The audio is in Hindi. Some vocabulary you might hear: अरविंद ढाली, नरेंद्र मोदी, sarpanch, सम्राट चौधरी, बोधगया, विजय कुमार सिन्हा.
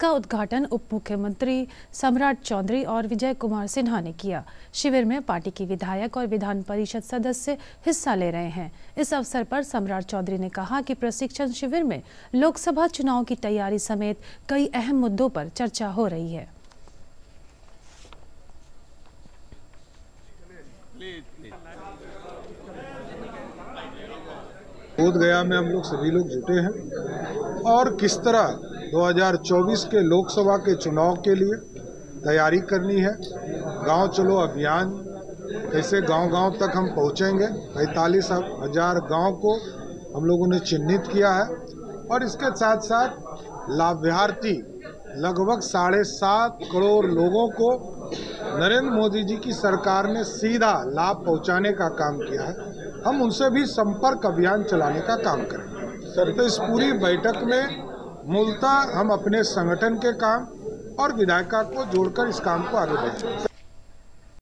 इसका उद्घाटन उप मुख्यमंत्री सम्राट चौधरी और विजय कुमार सिन्हा ने किया। शिविर में पार्टी के विधायक और विधान परिषद सदस्य हिस्सा ले रहे हैं। इस अवसर पर सम्राट चौधरी ने कहा कि प्रशिक्षण शिविर में लोकसभा चुनाव की तैयारी समेत कई अहम मुद्दों पर चर्चा हो रही है। बोधगया में हम लोग सभी लोग जुटे हैं और किस तरह 2024 के लोकसभा के चुनाव के लिए तैयारी करनी है। गांव चलो अभियान, कैसे गांव-गांव तक हम पहुंचेंगे। 45,000 गाँव को हम लोगों ने चिन्हित किया है और इसके साथ साथ लाभार्थी लगभग 7.5 करोड़ लोगों को नरेंद्र मोदी जी की सरकार ने सीधा लाभ पहुंचाने का काम किया है। हम उनसे भी संपर्क अभियान चलाने का काम करेंगे। सर, तो इस पूरी बैठक में मूलतः हम अपने संगठन के काम और विधायिका को जोड़कर इस काम को आगे बढ़ाएंगे।